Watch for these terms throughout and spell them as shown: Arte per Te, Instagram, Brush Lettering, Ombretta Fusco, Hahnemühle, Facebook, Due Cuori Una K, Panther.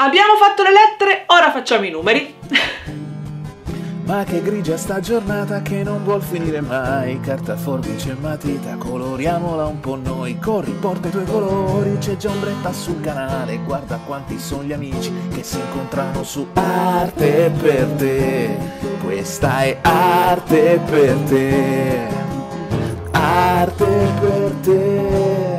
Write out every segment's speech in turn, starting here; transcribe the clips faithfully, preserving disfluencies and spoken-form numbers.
Abbiamo fatto le lettere, ora facciamo i numeri. Ma che grigia sta giornata che non vuol finire mai. Carta, forbice e matita, coloriamola un po' noi. Corri, porta i tuoi colori, c'è già Ombretta sul canale. Guarda quanti sono gli amici che si incontrano su Arte per te. Questa è Arte per te. Arte per te.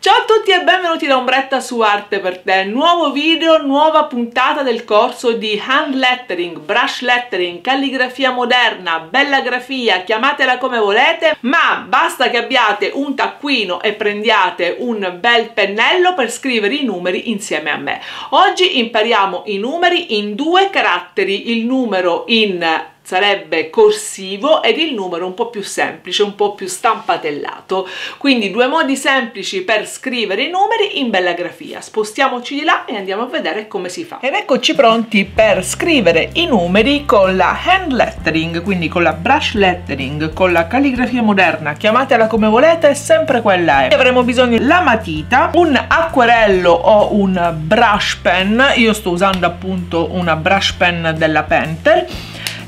Ciao a tutti e benvenuti da Ombretta su Arte per Te, nuovo video, nuova puntata del corso di Hand Lettering, Brush Lettering, calligrafia moderna, bella grafia, chiamatela come volete, ma basta che abbiate un taccuino e prendiate un bel pennello per scrivere i numeri insieme a me. Oggi impariamo i numeri in due caratteri, il numero in sarebbe corsivo ed il numero un po' più semplice, un po' più stampatellato. Quindi due modi semplici per scrivere i numeri in bella grafia. Spostiamoci di là e andiamo a vedere come si fa. Ed eccoci pronti per scrivere i numeri con la hand lettering, quindi con la brush lettering, con la calligrafia moderna, chiamatela come volete, sempre quella è. Avremo bisogno della matita, un acquerello o un brush pen, io sto usando appunto una brush pen della Panther,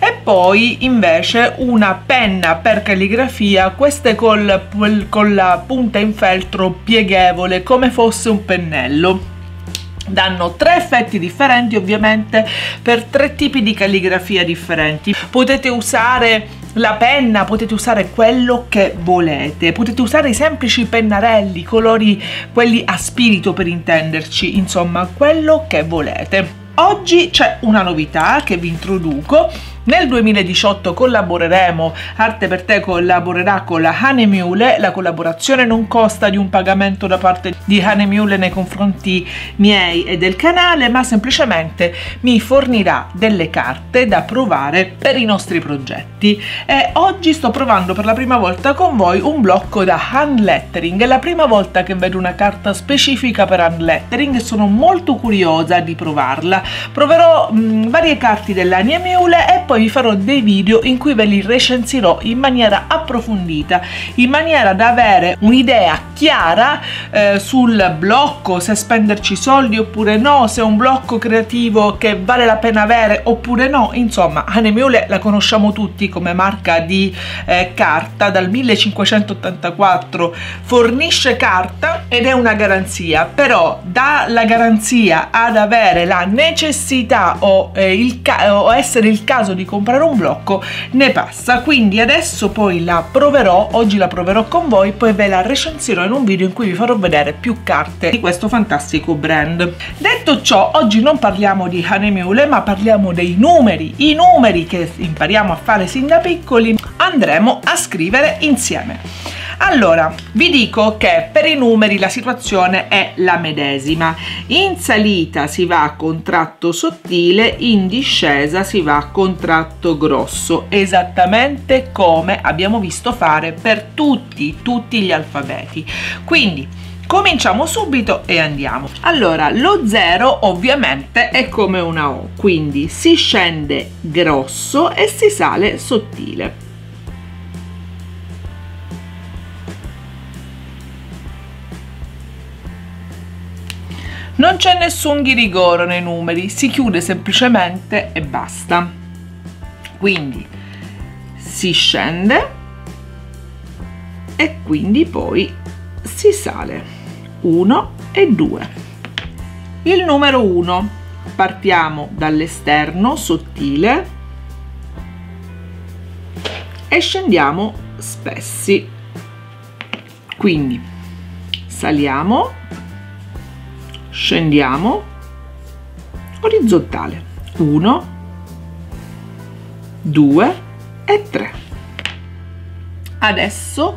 e poi invece una penna per calligrafia, questa col, con la punta in feltro pieghevole come fosse un pennello. Danno tre effetti differenti ovviamente per tre tipi di calligrafia differenti. Potete usare la penna, potete usare quello che volete, potete usare i semplici pennarelli, colori, quelli a spirito per intenderci, insomma quello che volete. Oggi c'è una novità che vi introduco. Nel duemiladiciotto collaboreremo, Arte per Te collaborerà con la Hahnemühle, la collaborazione non costa di un pagamento da parte di Hahnemühle nei confronti miei e del canale, ma semplicemente mi fornirà delle carte da provare per i nostri progetti. E oggi sto provando per la prima volta con voi un blocco da hand lettering, è la prima volta che vedo una carta specifica per hand lettering e sono molto curiosa di provarla. Proverò mh, varie carte della Hahnemühle e poi vi farò dei video in cui ve li recensirò in maniera approfondita, in maniera da avere un'idea chiara eh, sul blocco, se spenderci soldi oppure no, se è un blocco creativo che vale la pena avere oppure no. Insomma, Hahnemühle la conosciamo tutti come marca di eh, carta, dal millecinquecentottantaquattro fornisce carta ed è una garanzia, però dalla garanzia ad avere la necessità o, eh, il o essere il caso di di comprare un blocco ne passa. Quindi adesso poi la proverò, oggi la proverò con voi, poi ve la recensirò in un video in cui vi farò vedere più carte di questo fantastico brand. Detto ciò, oggi non parliamo di Hahnemühle ma parliamo dei numeri, i numeri che impariamo a fare sin da piccoli andremo a scrivere insieme. Allora, vi dico che per i numeri la situazione è la medesima. In salita si va a contratto sottile, in discesa si va a contratto grosso, esattamente come abbiamo visto fare per tutti, tutti gli alfabeti. Quindi, cominciamo subito e andiamo. Allora, lo zero ovviamente è come una O, quindi si scende grosso e si sale sottile. Non c'è nessun ghirigoro nei numeri, si chiude semplicemente e basta. Quindi si scende e quindi poi si sale. uno e due. Il numero uno. Partiamo dall'esterno sottile e scendiamo spessi. Quindi saliamo, scendiamo orizzontale, uno, due e tre. Adesso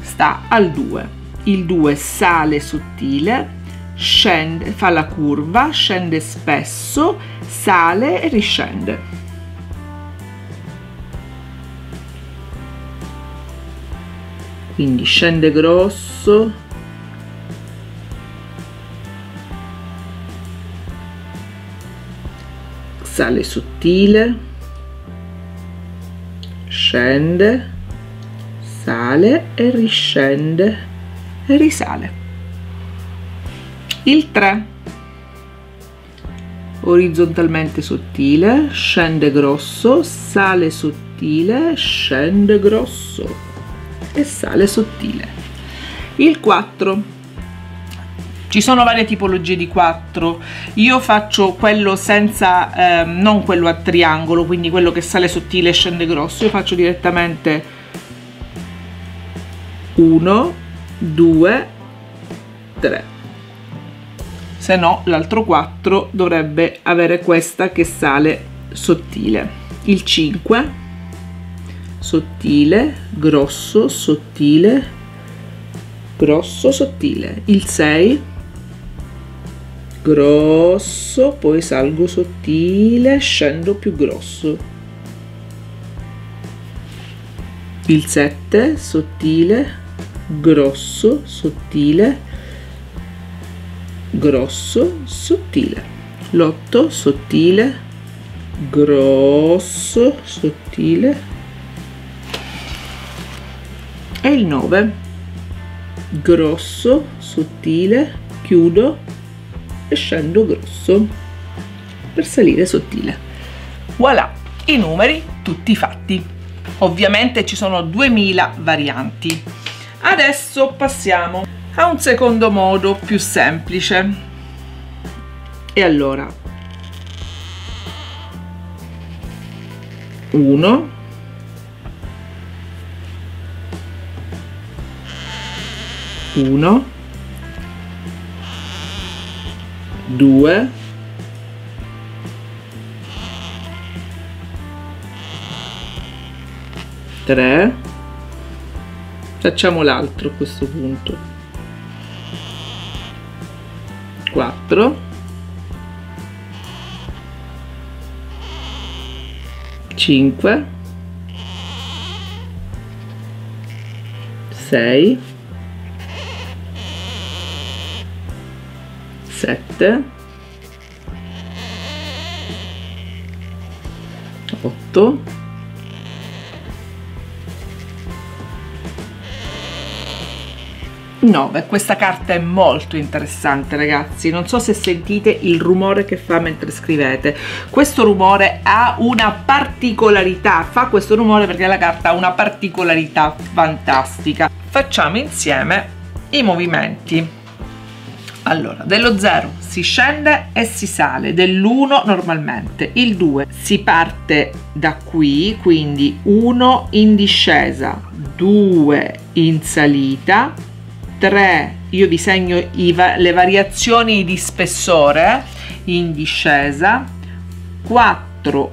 sta al due, il due sale sottile, scende, fa la curva, scende spesso, sale e riscende. Quindi scende grosso, sale sottile, scende, sale e riscende e risale. Il tre. orizzontalmente sottile, scende grosso, sale sottile, scende grosso e sale sottile. Il quattro. Ci sono varie tipologie di quattro, io faccio quello senza, eh, non quello a triangolo, quindi quello che sale sottile e scende grosso. Io faccio direttamente uno, due, tre, se no l'altro quattro dovrebbe avere questa che sale sottile. Il cinque, sottile, grosso, sottile, grosso, sottile. Il sei, grosso, poi salgo sottile, scendo più grosso. Il sette, sottile, grosso, sottile, grosso, sottile. L'otto, sottile, grosso, sottile. E il nove, grosso, sottile, chiudo e scendo grosso per salire sottile. Voilà, i numeri tutti fatti. Ovviamente ci sono duemila varianti. Adesso passiamo a un secondo modo più semplice. E allora uno, uno, due, tre. Facciamo l'altro a questo punto. quattro, cinque, sei, sette, otto, nove. Questa carta è molto interessante, ragazzi. Non so se sentite il rumore che fa mentre scrivete. Questo rumore ha una particolarità, fa questo rumore perché la carta ha una particolarità fantastica. Facciamo insieme i movimenti. Allora, dello zero si scende e si sale, dell'uno normalmente. Il due si parte da qui, quindi uno in discesa, due in salita, tre, io vi segno i, le variazioni di spessore, in discesa, quattro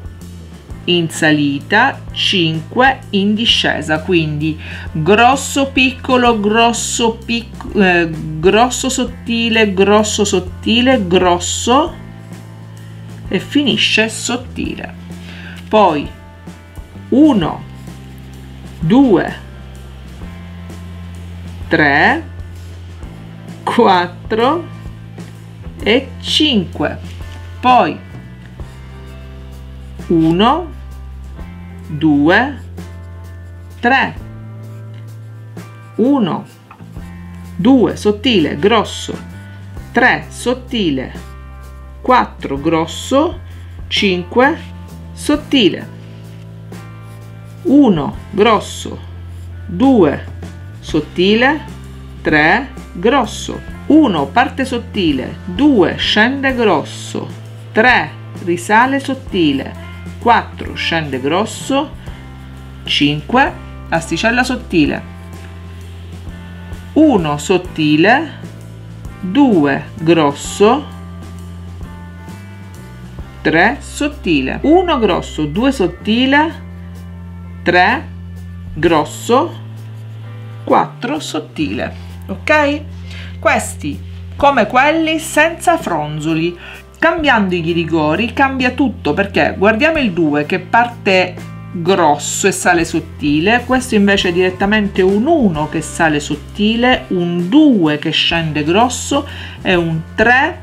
in salita, cinque in discesa, quindi grosso piccolo, grosso piccolo, eh, grosso sottile, grosso sottile, grosso e finisce sottile. Poi uno, due, tre, quattro e cinque. Poi uno, due, tre, uno, due, sottile, grosso, tre, sottile, quattro, grosso, cinque, sottile, uno, grosso, due, sottile, tre, grosso, uno, parte sottile, due, scende grosso, tre, risale sottile, quattro, scende grosso, cinque, asticella sottile, uno, sottile, due, grosso, tre, sottile, uno, grosso, due, sottile, tre, grosso, quattro, sottile. Ok? Questi, come quelli, senza fronzoli. Cambiando i rigori cambia tutto, perché guardiamo il due che parte grosso e sale sottile, questo invece è direttamente un uno che sale sottile, un due che scende grosso e un tre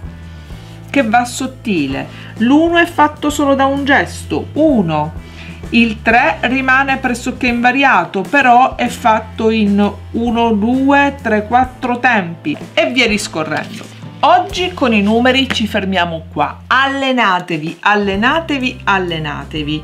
che va sottile. L'uno è fatto solo da un gesto, uno. Il tre rimane pressoché invariato, però è fatto in uno, due, tre, quattro tempi e via discorrendo. Oggi con i numeri ci fermiamo qua. Allenatevi, allenatevi, allenatevi.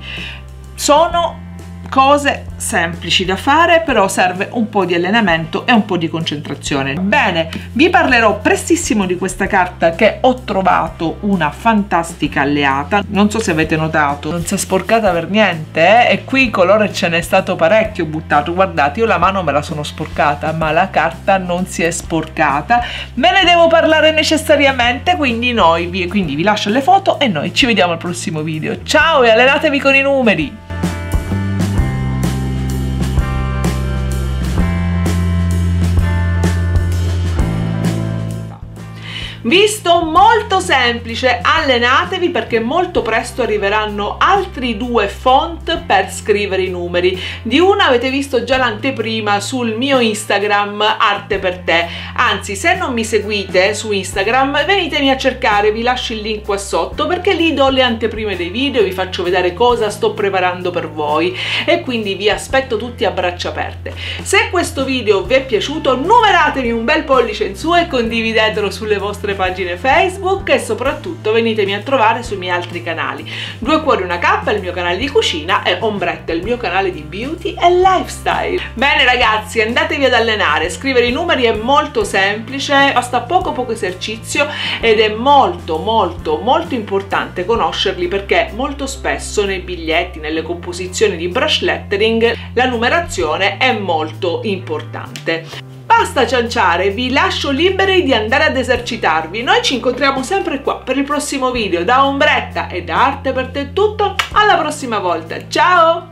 Sono cose semplici da fare, però serve un po' di allenamento e un po' di concentrazione. Bene, vi parlerò prestissimo di questa carta che ho trovato una fantastica alleata. Non so se avete notato, non si è sporcata per niente eh? E qui il colore ce n'è stato parecchio buttato. Guardate, io la mano me la sono sporcata, ma la carta non si è sporcata. Me ne devo parlare necessariamente, quindi, noi vi, quindi vi lascio le foto e noi ci vediamo al prossimo video. Ciao e allenatevi con i numeri! Visto molto semplice, allenatevi perché molto presto arriveranno altri due font per scrivere i numeri. Di una avete visto già l'anteprima sul mio Instagram Arte per Te. Anzi, se non mi seguite su Instagram, venitemi a cercare, vi lascio il link qua sotto perché lì do le anteprime dei video, vi faccio vedere cosa sto preparando per voi e quindi vi aspetto tutti a braccia aperte. Se questo video vi è piaciuto, numeratemi un bel pollice in su e condividetelo sulle vostre pagine Facebook e soprattutto venitemi a trovare sui miei altri canali. Due Cuori Una K è il mio canale di cucina e Ombretta è il mio canale di beauty e lifestyle. Bene ragazzi, andatevi ad allenare, scrivere i numeri è molto semplice, basta poco poco esercizio ed è molto molto molto importante conoscerli perché molto spesso nei biglietti, nelle composizioni di brush lettering la numerazione è molto importante. Basta cianciare, vi lascio liberi di andare ad esercitarvi. Noi ci incontriamo sempre qua per il prossimo video. Da Ombretta e da Arte per Te tutto, alla prossima volta. Ciao!